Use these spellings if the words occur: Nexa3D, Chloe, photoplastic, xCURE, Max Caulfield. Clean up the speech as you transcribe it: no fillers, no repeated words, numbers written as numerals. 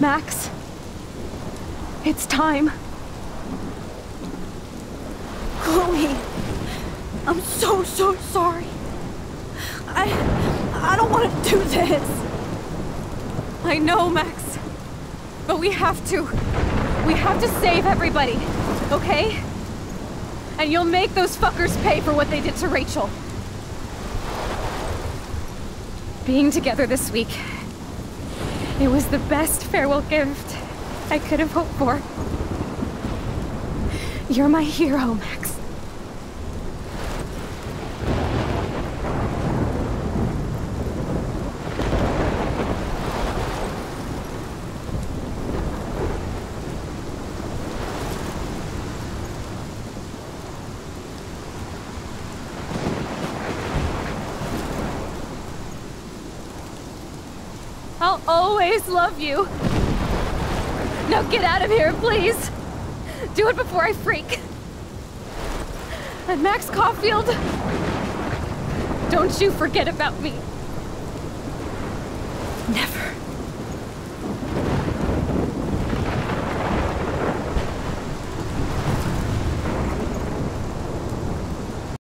Max, it's time. Chloe, I'm so sorry. I don't want to do this. I know, Max, but we have to. We have to save everybody, okay? And you'll make those fuckers pay for what they did to Rachel. Being together this week, it was the best farewell gift I could have hoped for. You're my hero, Max. I'll always love you. Now get out of here, please. Do it before I freak. And Max Caulfield, don't you forget about me. Never.